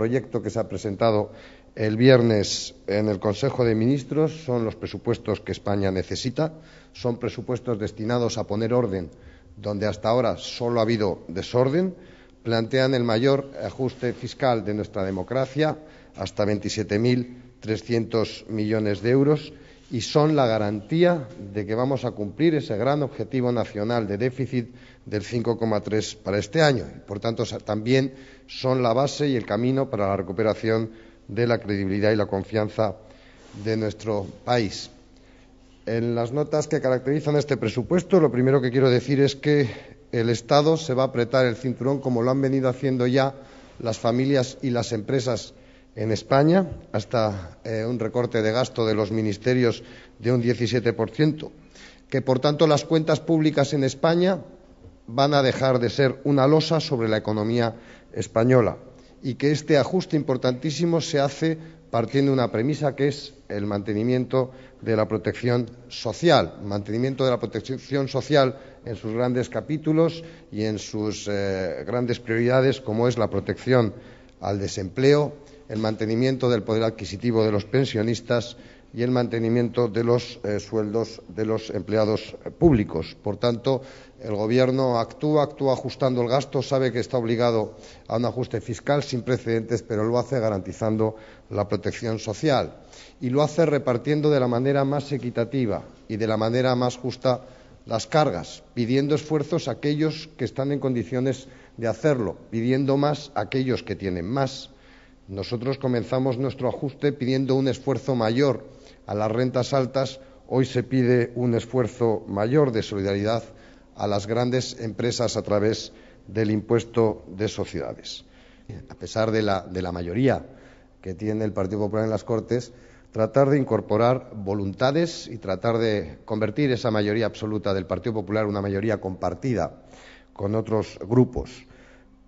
proyecto que se ha presentado el viernes en el Consejo de Ministros son los presupuestos que España necesita. Son presupuestos destinados a poner orden donde hasta ahora solo ha habido desorden. Plantean el mayor ajuste fiscal de nuestra democracia, hasta 27.300 millones de euros, y son la garantía de que vamos a cumplir ese gran objetivo nacional de déficit del 5,3 para este año. Por tanto, también son la base y el camino para la recuperación de la credibilidad y la confianza de nuestro país. En las notas que caracterizan este presupuesto, lo primero que quiero decir es que el Estado se va a apretar el cinturón, como lo han venido haciendo ya las familias y las empresas en España, hasta un recorte de gasto de los ministerios de un 17%, que por tanto las cuentas públicas en España van a dejar de ser una losa sobre la economía española y que este ajuste importantísimo se hace partiendo de una premisa que es el mantenimiento de la protección social, en sus grandes capítulos y en sus grandes prioridades, como es la protección al desempleo, el mantenimiento del poder adquisitivo de los pensionistas y el mantenimiento de los sueldos de los empleados públicos. Por tanto, el Gobierno actúa ajustando el gasto, sabe que está obligado a un ajuste fiscal sin precedentes, pero lo hace garantizando la protección social y lo hace repartiendo de la manera más equitativa y de la manera más justa las cargas, pidiendo esfuerzos a aquellos que están en condiciones de hacerlo, pidiendo más a aquellos que tienen más. Nosotros comenzamos nuestro ajuste pidiendo un esfuerzo mayor a las rentas altas. Hoy se pide un esfuerzo mayor de solidaridad a las grandes empresas a través del impuesto de sociedades. A pesar de la mayoría que tiene el Partido Popular en las Cortes, tratar de incorporar voluntades y tratar de convertir esa mayoría absoluta del Partido Popular en una mayoría compartida con otros grupos,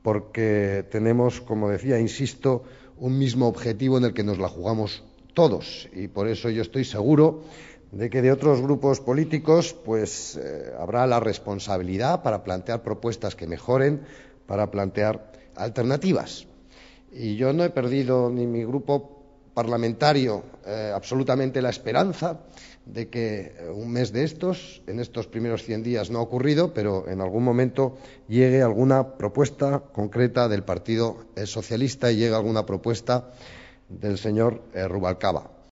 porque tenemos, como decía, insisto, un mismo objetivo en el que nos la jugamos todos, y por eso yo estoy seguro de que de otros grupos políticos pues habrá la responsabilidad para plantear propuestas que mejoren, para plantear alternativas. Y yo no he perdido ni mi grupo parlamentario absolutamente la esperanza de que un mes de estos, en estos primeros 100 días no ha ocurrido, pero en algún momento llegue alguna propuesta concreta del Partido Socialista y llegue alguna propuesta del señor Rubalcaba.